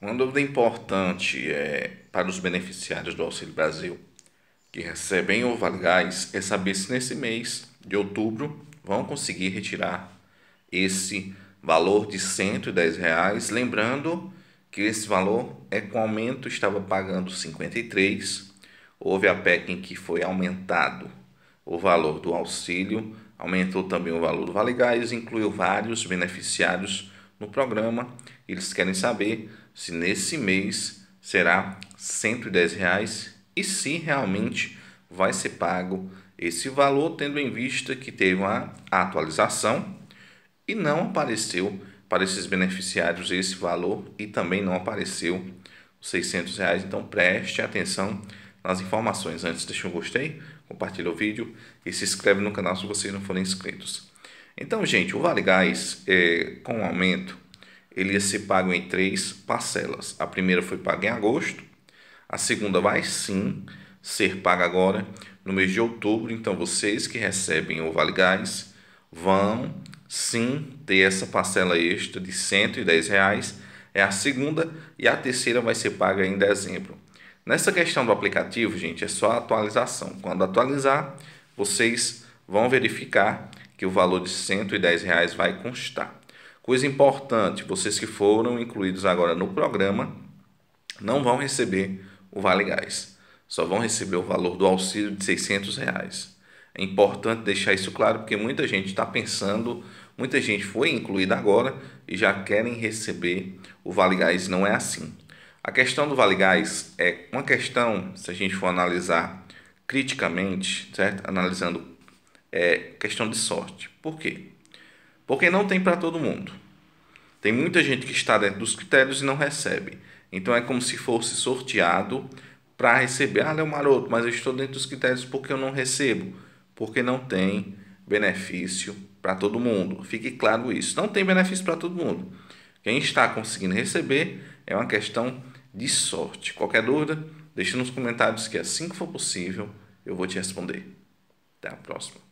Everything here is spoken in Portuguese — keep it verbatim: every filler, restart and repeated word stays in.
Uma dúvida importante é, para os beneficiários do Auxílio Brasil que recebem o Vale Gás é saber se nesse mês de outubro vão conseguir retirar esse valor de cento e dez reais. Lembrando que esse valor é com aumento, estava pagando cinquenta e três reais. Houve a P E C em que foi aumentado o valor do auxílio, aumentou também o valor do Vale Gás, incluiu vários beneficiários no programa. Eles querem saber se nesse mês será cento e dez reais e se realmente vai ser pago esse valor, tendo em vista que teve uma atualização e não apareceu para esses beneficiários esse valor e também não apareceu os seiscentos reais. Então preste atenção nas informações. Antes, deixa um gostei, compartilha o vídeo e se inscreve no canal se vocês não forem inscritos. Então, gente, o Vale Gás é, com o aumento, ele ia ser pago em três parcelas. A primeira foi paga em agosto, a segunda vai sim ser paga agora no mês de outubro. Então vocês que recebem o Vale Gás vão sim ter essa parcela extra de cento e dez reais, é a segunda, e a terceira vai ser paga em dezembro. Nessa questão do aplicativo, gente, é só a atualização. Quando atualizar, vocês vão verificar que o valor de cento e dez reais vai constar. Coisa importante, vocês que foram incluídos agora no programa não vão receber o Vale Gás, só vão receber o valor do auxílio de seiscentos reais. É importante deixar isso claro, porque muita gente está pensando, muita gente foi incluída agora e já querem receber o Vale Gás. Não é assim. A questão do Vale Gás é uma questão, se a gente for analisar criticamente, certo? Analisando é questão de sorte. Por quê? Porque não tem para todo mundo. Tem muita gente que está dentro dos critérios e não recebe. Então é como se fosse sorteado para receber. Ah, Léo Maroto, mas eu estou dentro dos critérios, porque eu não recebo? Porque não tem benefício para todo mundo. Fique claro isso. Não tem benefício para todo mundo. Quem está conseguindo receber é uma questão de sorte. Qualquer dúvida, deixa nos comentários que assim que for possível eu vou te responder. Até a próxima.